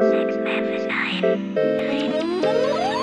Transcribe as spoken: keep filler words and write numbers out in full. six memphis nine.